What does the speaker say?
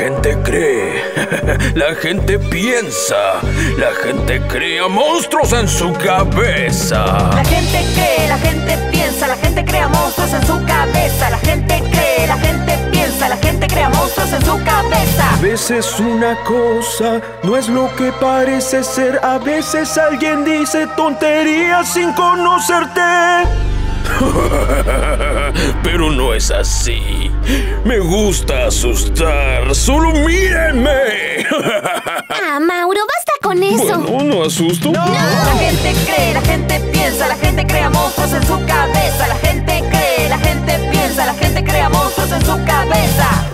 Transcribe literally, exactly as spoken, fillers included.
gente cree, la gente piensa, la gente crea monstruos en su cabeza. La gente cree, la gente piensa, la gente crea monstruos en su cabeza. La gente cree, la gente piensa, la gente crea monstruos en su cabeza. A veces una cosa no es lo que parece ser. A veces alguien dice tonterías sin conocerte. Pero no es así. Me gusta asustar. ¡Solo mírenme! Ah, Mauro, basta con eso. Bueno, ¿no asusto? No. La gente cree, la gente piensa, la gente crea monstruos en su cabeza. La gente cree, la gente piensa, la gente crea monstruos en su cabeza.